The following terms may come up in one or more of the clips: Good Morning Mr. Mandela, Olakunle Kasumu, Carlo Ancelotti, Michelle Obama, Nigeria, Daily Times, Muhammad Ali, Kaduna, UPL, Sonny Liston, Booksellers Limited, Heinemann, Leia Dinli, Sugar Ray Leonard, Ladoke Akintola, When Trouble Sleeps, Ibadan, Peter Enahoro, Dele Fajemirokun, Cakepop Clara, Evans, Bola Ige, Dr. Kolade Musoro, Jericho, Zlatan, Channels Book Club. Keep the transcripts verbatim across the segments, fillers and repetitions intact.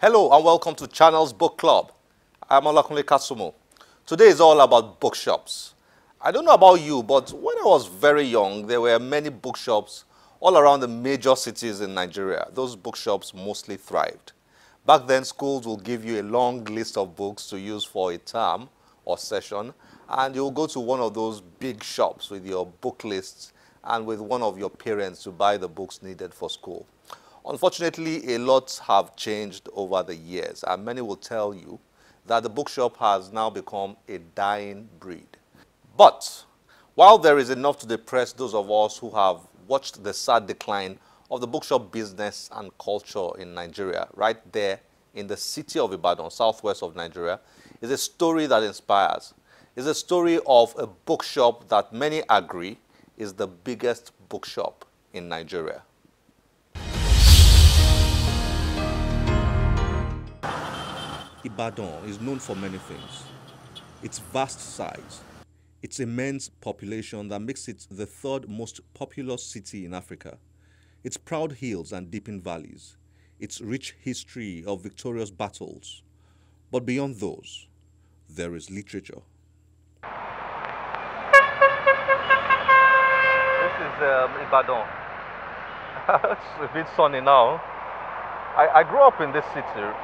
Hello and welcome to Channels Book Club. I'm Olakunle Kasumu. Today is all about bookshops. I don't know about you, but when I was very young, there were many bookshops all around the major cities in Nigeria. Those bookshops mostly thrived. Back then, schools will give you a long list of books to use for a term or session, and you'll go to one of those big shops with your book lists and with one of your parents to buy the books needed for school. Unfortunately, a lot have changed over the years, and many will tell you that the bookshop has now become a dying breed. But while there is enough to depress those of us who have watched the sad decline of the bookshop business and culture in Nigeria, right there in the city of Ibadan, southwest of Nigeria, is a story that inspires. It's a story of a bookshop that many agree is the biggest bookshop in Nigeria. Ibadan is known for many things. Its vast size, its immense population that makes it the third most populous city in Africa, its proud hills and deepened valleys, its rich history of victorious battles. But beyond those, there is literature. This is um, Ibadan. It's a bit sunny now. I, I grew up in this city.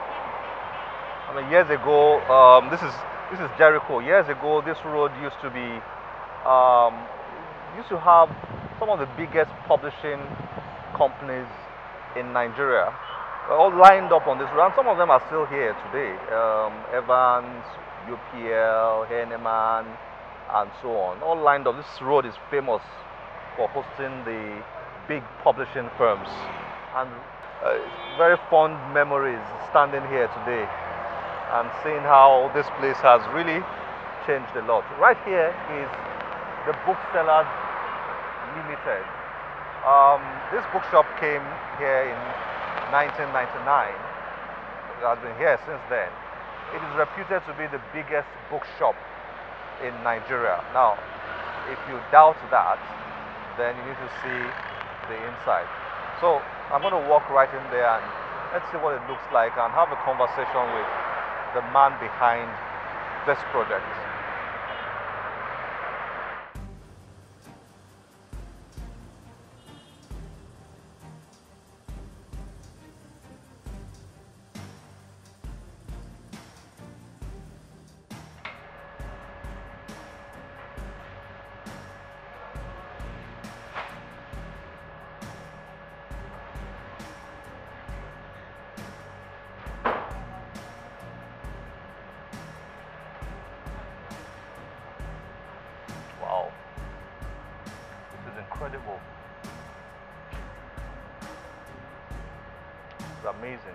I mean, years ago, um, this is this is Jericho. Years ago, this road used to be um, used to have some of the biggest publishing companies in Nigeria. They're all lined up on this road, and some of them are still here today. Um, Evans, U P L, Heinemann, and so on. All lined up. This road is famous for hosting the big publishing firms, and uh, very fond memories standing here today and seeing how this place has really changed a lot. Right here is the Booksellers Limited. Um, this bookshop came here in nineteen ninety-nine. It has been here since then. It is reputed to be the biggest bookshop in Nigeria. Now, if you doubt that, then you need to see the inside. So I'm going to walk right in there and let's see what it looks like and have a conversation with the man behind this project. Incredible. It's amazing.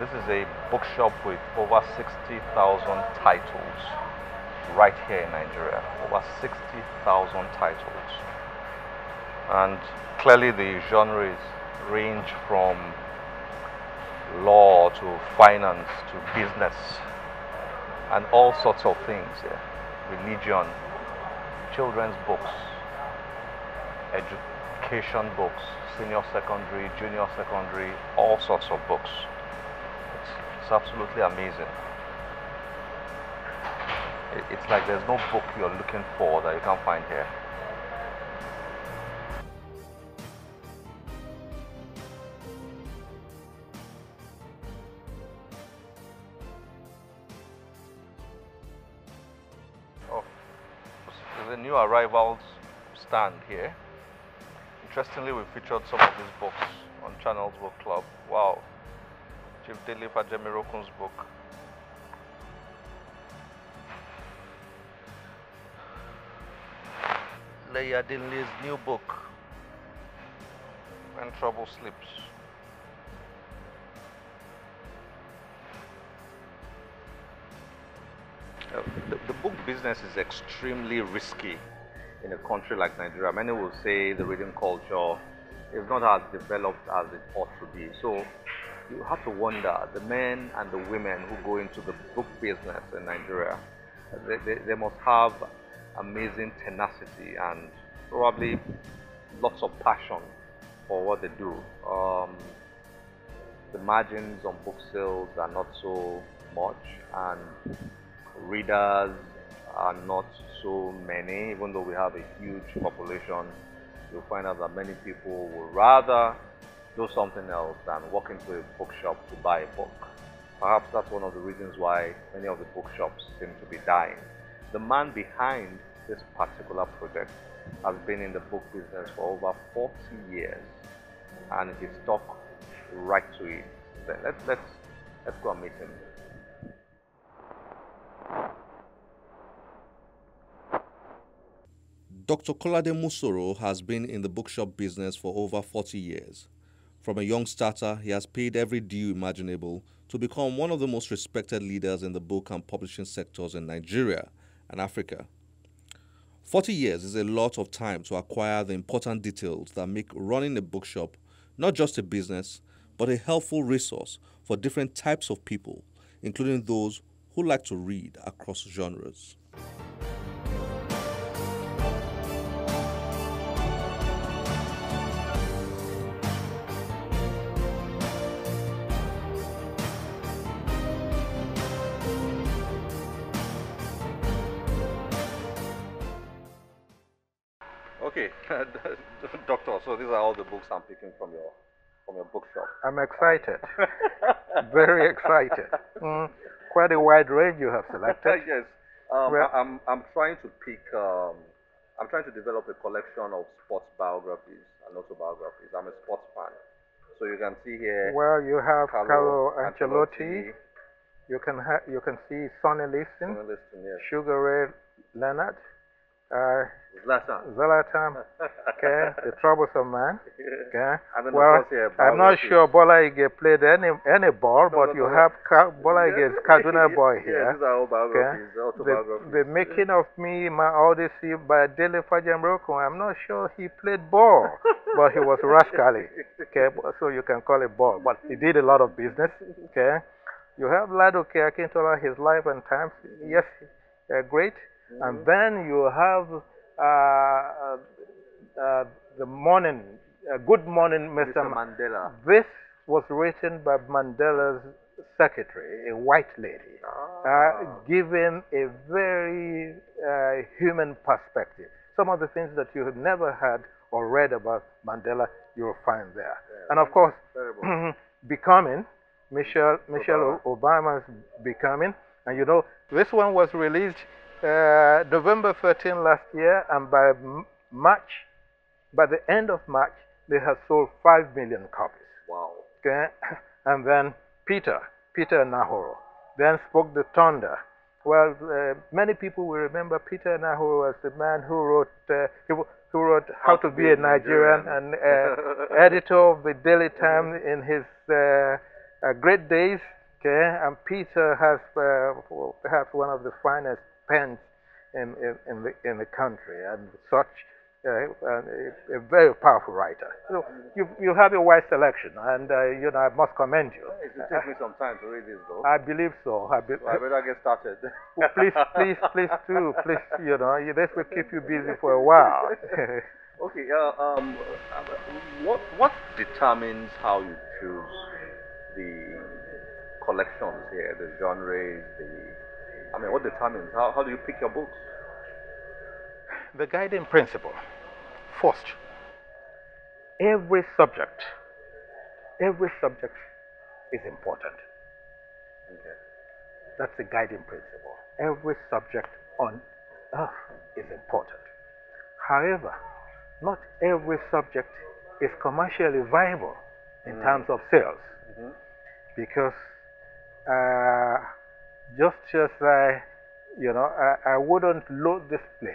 This is a bookshop with over sixty thousand titles right here in Nigeria. Over sixty thousand titles. And clearly the genres range from law to finance to business and all sorts of things here. Religion, children's books, education books, senior secondary, junior secondary, all sorts of books. It's absolutely amazing. It's like there's no book you're looking for that you can't find here. Oh, the new arrivals stand here. Interestingly, we featured some of these books on Channels Book Club. Wow. Chief Dele Fajemirokun's book. Leia Dinli's new book, When Trouble Sleeps. Uh, the, the book business is extremely risky in a country like Nigeria. Many will say the reading culture is not as developed as it ought to be. So you have to wonder, the men and the women who go into the book business in Nigeria, they, they, they must have amazing tenacity and probably lots of passion for what they do. Um, the margins on book sales are not so much, and readers are not so many. Even though we have a huge population, you'll find out that many people would rather do something else than walk into a bookshop to buy a book. Perhaps that's one of the reasons why many of the bookshops seem to be dying. The man behind this particular project has been in the book business for over forty years, and he stuck right to it. Let's, let's, let's go and meet him. Doctor Kolade Musoro has been in the bookshop business for over forty years. From a young starter, he has paid every due imaginable to become one of the most respected leaders in the book and publishing sectors in Nigeria and Africa. forty years is a lot of time to acquire the important details that make running a bookshop not just a business, but a helpful resource for different types of people, including those who like to read across genres. Okay, Doctor, so these are all the books I'm picking from your from your bookshop. I'm excited, very excited. Mm, quite a wide range you have selected. Yes, um, well, I'm I'm trying to pick. Um, I'm trying to develop a collection of sports biographies and autobiographies. I'm a sports fan, so you can see here. Well, you have Carlo Ancelotti. Ancelotti. You can ha you can see Sonny Liston, Sonny Liston yes. Sugar Ray Leonard. Uh, Zlatan. Zlatan, okay, the troublesome man. Okay. And well, yeah, I'm not sure Bola Ige played any any ball, no, but no, you no. have Ka Bola Ige's Kaduna boy yeah, here. These are all biographies, okay. Autobiographies. The, the Making of Me, My Odyssey by Dele Fajemirokun. I'm not sure he played ball, but he was rascally. Okay, so you can call it ball, but he did a lot of business. Okay, you have Ladoke Akintola, His Life and Times. Yes, uh, great. Mm-hmm. And then you have uh, uh, the morning, uh, Good Morning Mister Mister Mandela. This was written by Mandela's secretary, a white lady, ah. uh, giving a very uh, human perspective. Some of the things that you have never heard or read about Mandela, you'll find there. Yeah, and of course, Becoming, Michelle, Michelle Obama. Obama's Becoming. And you know, this one was released Uh, November thirteenth last year, and by M March, by the end of March, they have sold five million copies. Wow! Okay, and then Peter, Peter Enahoro, then spoke the thunder. Well, uh, many people will remember Peter Enahoro as the man who wrote uh, who wrote How to Be a Nigerian, and uh, editor of the Daily Times in his uh, uh, great days. Okay, and Peter has uh, perhaps one of the finest pens in, in, in, the, in the country, and such uh, a, a very powerful writer. So you, you have a wide selection, and uh, you know, I must commend you. It will take me some time to read this, though. I believe so. I, be so I better get started. Well, please, please, please do. Please, you know, this will keep you busy for a while. Okay, uh, um, what, what determines how you choose the collections here, the genres, the... I mean, what determines? How, how do you pick your books? The guiding principle. First, every subject, every subject is important. Okay. That's the guiding principle. Every subject on earth is important. However, not every subject is commercially viable in mm. terms of sales. Mm-hmm. Because uh, just as I, you know, I, I wouldn't load this place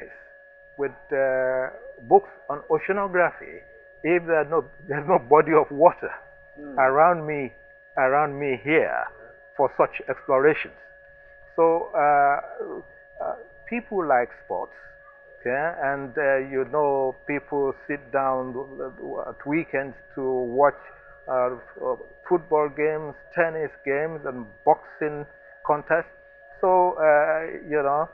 with uh, books on oceanography if there's no, there's no body of water mm. around me, around me here for such explorations. So uh, uh, people like sports, okay? And uh, you know, people sit down at weekends to watch uh, football games, tennis games, and boxing contests. So uh, you know,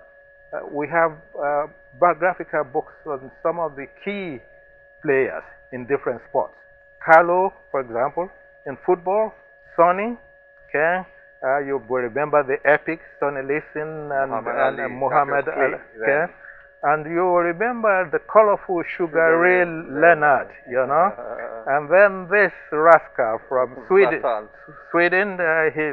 uh, we have uh, biographical books on some of the key players in different sports. Carlo, for example, in football. Sonny, okay. Uh, you will remember the epic Sonny Liston and Muhammad and, Ali. Muhammad Ali okay? And you will remember the colorful Sugar Ray Leonard, you know. Uh, and then this rascal from Sweden. Zlatan. Sweden, uh, he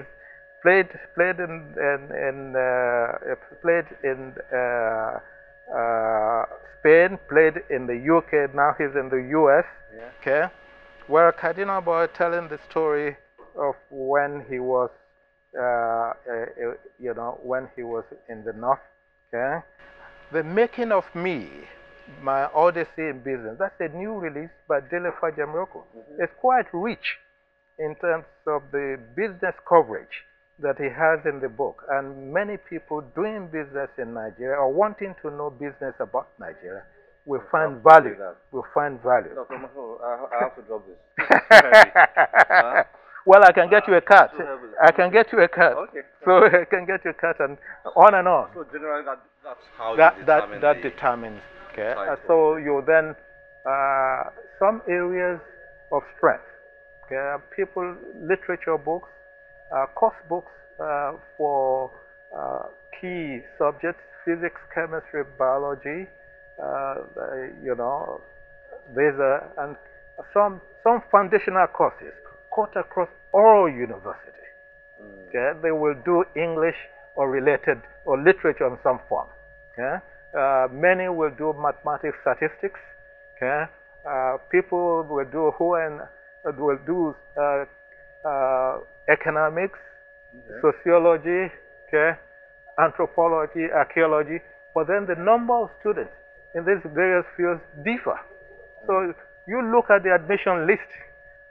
played played in, in, in uh, played in uh, uh, Spain, played in the U K. Now he's in the U S. Yeah. Okay, where Kaduna boy telling the story of when he was. Uh, uh, you know, when he was in the north, okay? The Making of Me, My Odyssey in Business, that's a new release by Dele Fajemirokun. Mm-hmm. It's quite rich in terms of the business coverage that he has in the book, and many people doing business in Nigeria or wanting to know business about Nigeria will find value, will find value. No, no, no, I have to drop this. Well, I can get ah, you a cut. I can get you a cut. Okay. So I can get you a cut, and on and on. So generally, that, that's how that you determine that, that determines. Okay. Uh, so you then uh, some areas of strength. Okay. People, literature books, uh, course books uh, for uh, key subjects: physics, chemistry, biology. Uh, you know, there's a, and some some foundational courses. Across all university, mm. okay, they will do English or related or literature in some form. Okay, uh, many will do mathematics, statistics. Okay, uh, people will do who and uh, will do uh, uh, economics, okay. Sociology, okay, anthropology, archaeology. But then the number of students in these various fields differ. Mm. So you look at the admission list.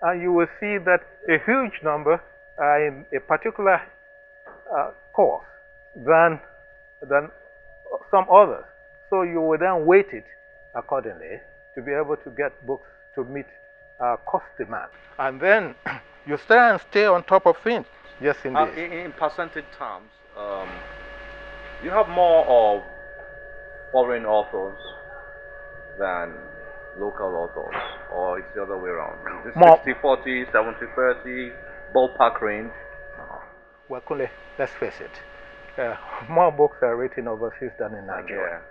And you will see that a huge number are in a particular uh, course than, than some others. So you will then weight it accordingly to be able to get books to meet uh, cost demand. And then you stay and stay on top of things. Yes, indeed. Uh, in, in percentage terms, um, you have more of foreign authors than local authors, or it's the other way around? sixty forty, seventy thirty, ballpark range? No. Well, Kunle, let's face it. Uh, more books are written overseas than in Nigeria.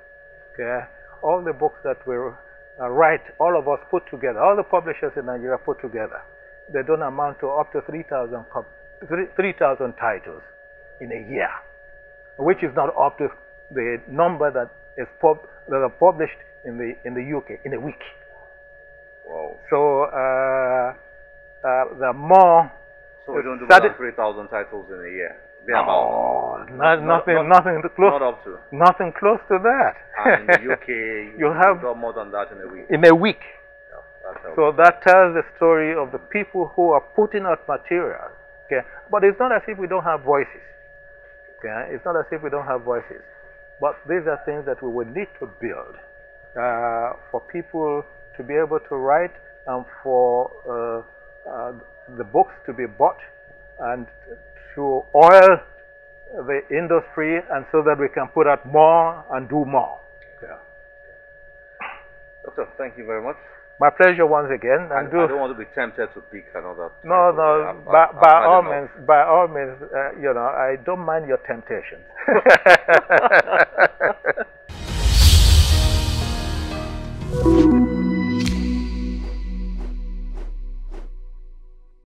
Yeah. Okay. All the books that we uh, write, all of us put together, all the publishers in Nigeria put together, they don't amount to up to three thousand three thousand titles in a year, which is not up to the number that is pub that are published in the in the U K in a week. Wow. So uh, uh, the more so we don't do about three thousand titles in a year. They're oh, about not, not, nothing, not, nothing close. Not up to. Nothing close to that. And in the U K, you, you have got more than that in a week. In a week. Yeah, so that tells the story of the people who are putting out material. Okay, but it's not as if we don't have voices. Okay, it's not as if we don't have voices. But these are things that we will need to build. Uh, for people to be able to write and for uh, uh, the books to be bought and to oil the industry, and so that we can put out more and do more. Yeah. Doctor, thank you very much. My pleasure once again. And I, do I don't want to be tempted to pick another. No, no. I'm, by, I'm, by, I'm all means, by all means, by all means, you know, I don't mind your temptation.